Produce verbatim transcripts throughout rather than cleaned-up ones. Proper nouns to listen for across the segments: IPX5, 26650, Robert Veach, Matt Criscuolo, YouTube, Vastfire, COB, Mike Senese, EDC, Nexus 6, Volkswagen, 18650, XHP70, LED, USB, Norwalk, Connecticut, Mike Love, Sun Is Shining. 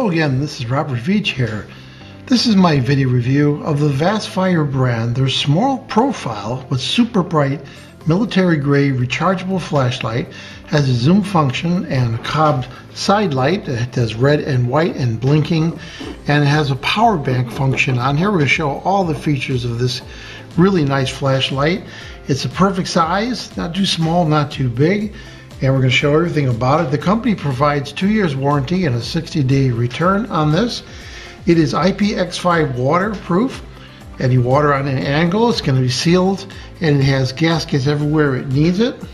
Hello again, this is Robert Veach here. This is my video review of the Vastfire brand, their small profile with super bright military grade rechargeable flashlight, has a zoom function and a cob side light that does red and white and blinking, and it has a power bank function on here. We're going to show all the features of this really nice flashlight. It's a perfect size, not too small, not too big. And we're going to show everything about it. The company provides two years warranty and a sixty day return on this. It is I P X five waterproof. Any water on an angle, it's going to be sealed, and it has gaskets everywhere it needs it,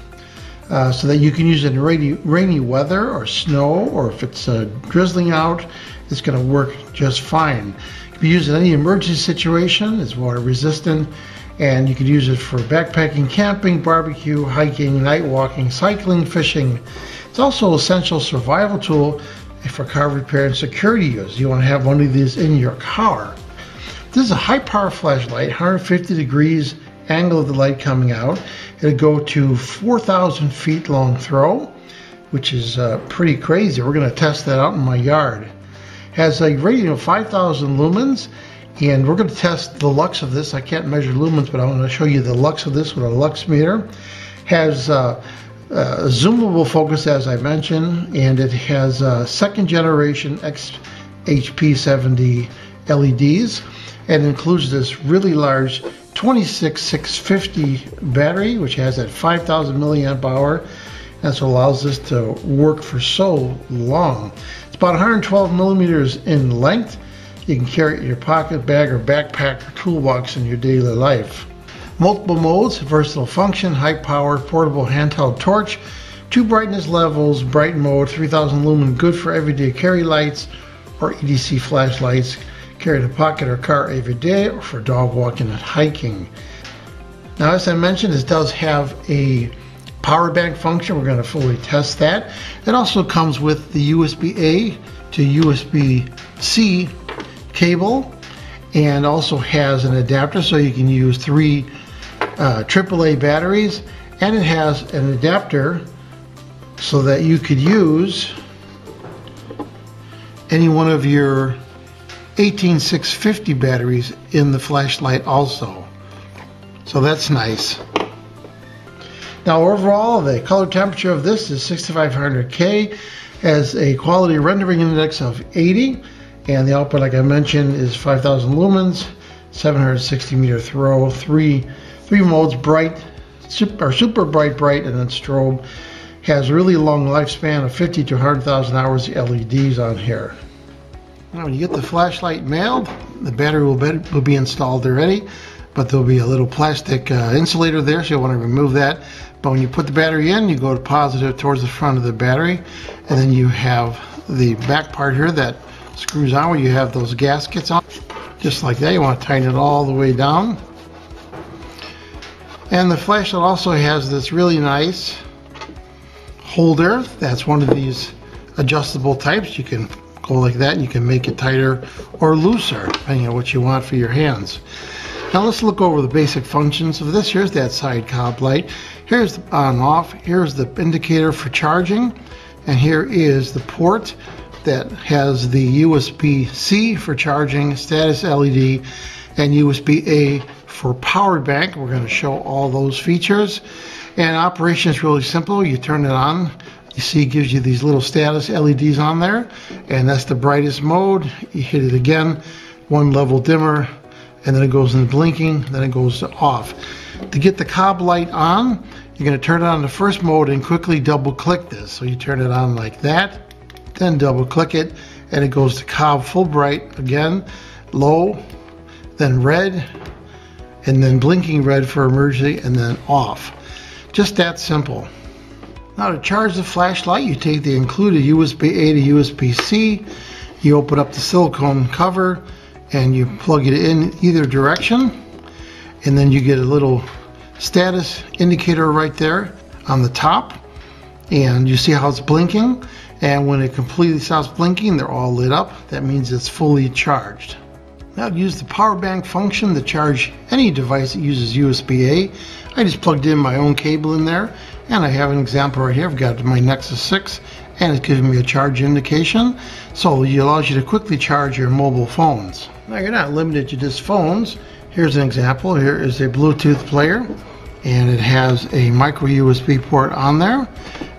uh, so that you can use it in rainy, rainy weather or snow, or if it's uh, drizzling out, it's going to work just fine. It can be used in any emergency situation. It's water resistant. And you can use it for backpacking, camping, barbecue, hiking, night walking, cycling, fishing. It's also an essential survival tool for car repair and security use. You want to have one of these in your car. This is a high power flashlight, one hundred fifty degrees angle of the light coming out. It'll go to four thousand feet long throw, which is uh, pretty crazy. We're going to test that out in my yard. It has a rating of five thousand lumens. And we're going to test the lux of this. I can't measure lumens, but I want to show you the lux of this with a lux meter. Has uh, uh, zoomable focus, as I mentioned, and it has uh, second generation X H P seventy L E Ds, and includes this really large two six six five zero battery, which has that five thousand milliamp hour, and so allows this to work for so long. It's about one hundred twelve millimeters in length. You can carry it in your pocket, bag, or backpack, or toolbox in your daily life. Multiple modes, versatile function, high power, portable handheld torch, two brightness levels, bright mode, three thousand lumen, good for everyday carry lights or E D C flashlights, carry in a pocket or car every day, or for dog walking and hiking. Now, as I mentioned, this does have a power bank function. We're going to fully test that. It also comes with the U S B A to U S B C cable, and also has an adapter so you can use three uh, triple A batteries, and it has an adapter so that you could use any one of your eighteen six fifty batteries in the flashlight also. So that's nice. Now overall, the color temperature of this is sixty-five hundred K, has a quality rendering index of eighty. And the output, like I mentioned, is five thousand lumens, seven hundred sixty meter throw, three three modes, bright, super, or super bright, bright, and then strobe. Has a really long lifespan of fifty to one hundred thousand hours L E Ds on here. Now, when you get the flashlight mailed, the battery will be, will be installed already, but there'll be a little plastic uh, insulator there, so you'll want to remove that. But when you put the battery in, you go to positive towards the front of the battery, and then you have the back part here that screws on where you have those gaskets on, just like that. You want to tighten it all the way down. And the flashlight also has this really nice holder. That's one of these adjustable types. You can go like that, and you can make it tighter or looser, depending on what you want for your hands. Now let's look over the basic functions of this. Here's that side cob light. Here's the on off. Here's the indicator for charging. And here is the port that has the U S B C for charging, status L E D, and U S B A for power bank. We're going to show all those features. And operation is really simple. You turn it on. You see it gives you these little status L E Ds on there, and that's the brightest mode. You hit it again, one level dimmer, and then it goes into blinking, then it goes to off. To get the cob light on, you're going to turn it on the first mode and quickly double click this. So you turn it on like that, then double click it, and it goes to cob full bright again, low, then red, and then blinking red for emergency, and then off. Just that simple. Now to charge the flashlight, you take the included U S B A to U S B C, you open up the silicone cover, and you plug it in either direction, and then you get a little status indicator right there on the top, and you see how it's blinking. And when it completely stops blinking, they're all lit up. That means it's fully charged. Now to use the power bank function to charge any device that uses U S B A, I just plugged in my own cable in there, and I have an example right here. I've got my Nexus six and it's giving me a charge indication, so it allows you to quickly charge your mobile phones. Now, you're not limited to just phones. Here's an example. Here is a Bluetooth player, and it has a micro U S B port on there,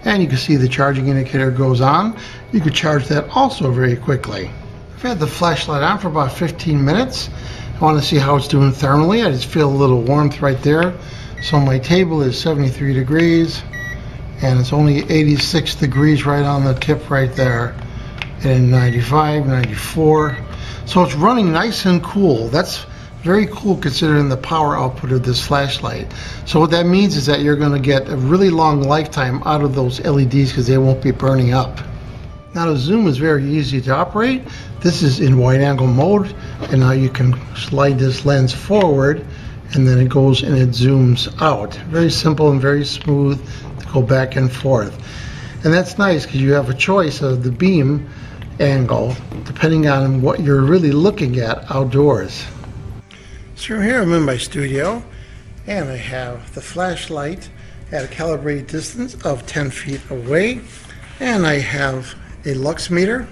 and you can see the charging indicator goes on. You could charge that also very quickly. I've had the flashlight on for about fifteen minutes. I want to see how it's doing thermally. I just feel a little warmth right there. So my table is seventy-three degrees, and it's only eighty-six degrees right on the tip right there, and ninety-five, ninety-four. So it's running nice and cool. That's very cool considering the power output of this flashlight. So what that means is that you're going to get a really long lifetime out of those L E Ds because they won't be burning up. Now the zoom is very easy to operate. This is in wide angle mode, and now you can slide this lens forward, and then it goes and it zooms out. Very simple and very smooth to go back and forth. And that's nice because you have a choice of the beam angle depending on what you're really looking at outdoors. So here I'm in my studio, and I have the flashlight at a calibrated distance of ten feet away, and I have a lux meter,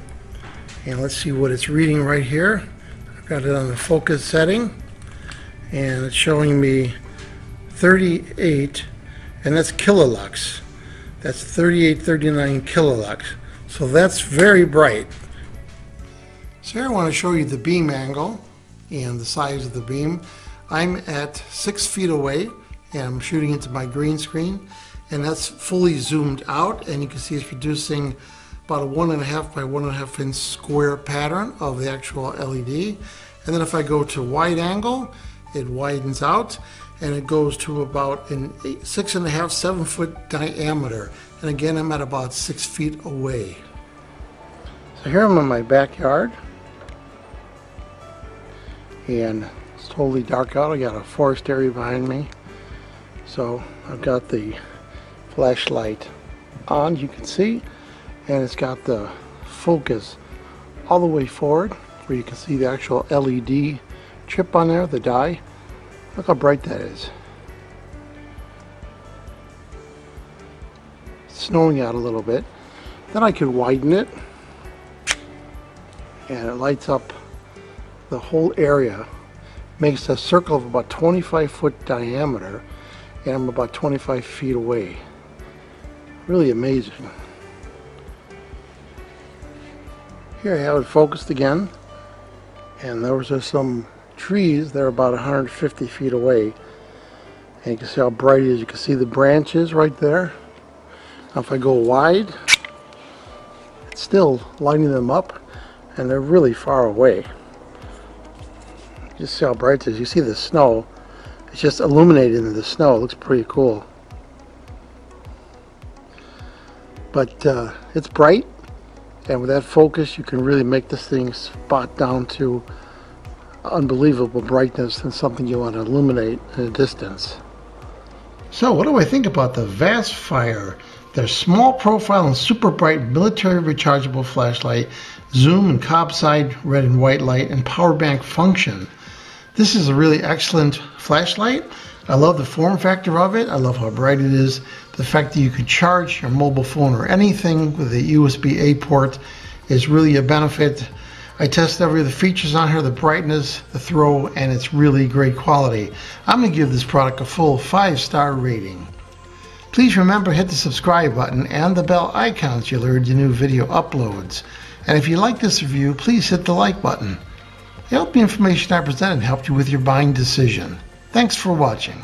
and let's see what it's reading right here. I've got it on the focus setting, and it's showing me thirty-eight, and that's kilolux. That's thirty-eight, thirty-nine kilolux. So that's very bright. So here I want to show you the beam angle and the size of the beam. I'm at six feet away, and I'm shooting into my green screen, and that's fully zoomed out, and you can see it's producing about a one and a half by one and a half inch square pattern of the actual L E D. And then if I go to wide angle, it widens out, and it goes to about an eight, six and a half, seven foot diameter. And again, I'm at about six feet away. So here I'm in my backyard, and it's totally dark out. I got a forest area behind me. So I've got the flashlight on, you can see, and it's got the focus all the way forward where you can see the actual L E D chip on there, the dye. Look how bright that is. It's snowing out a little bit. Then I could widen it, and it lights up the whole area. Makes a circle of about twenty-five foot diameter, and I'm about twenty-five feet away. Really amazing. Here I have it focused again, and those are some trees. They're about one hundred fifty feet away, and you can see how bright it is. You can see the branches right there. Now if I go wide, it's still lighting them up, and they're really far away. You just see how bright it is. You see the snow. It's just illuminated in the snow. It looks pretty cool. But uh, it's bright, and with that focus you can really make this thing spot down to unbelievable brightness and something you want to illuminate in a distance. So what do I think about the Vastfire? Their small profile and super bright military rechargeable flashlight, zoom and cob side red and white light, and power bank function. This is a really excellent flashlight. I love the form factor of it. I love how bright it is. The fact that you can charge your mobile phone or anything with a U S B A port is really a benefit. I test every of the features on here, the brightness, the throw, and it's really great quality. I'm going to give this product a full five star rating. Please remember, hit the subscribe button and the bell icon so you'll alert your new video uploads. And if you like this review, please hit the like button. I hope the information I presented helped you with your buying decision. Thanks for watching.